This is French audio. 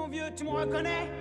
mon vieux, tu me reconnais?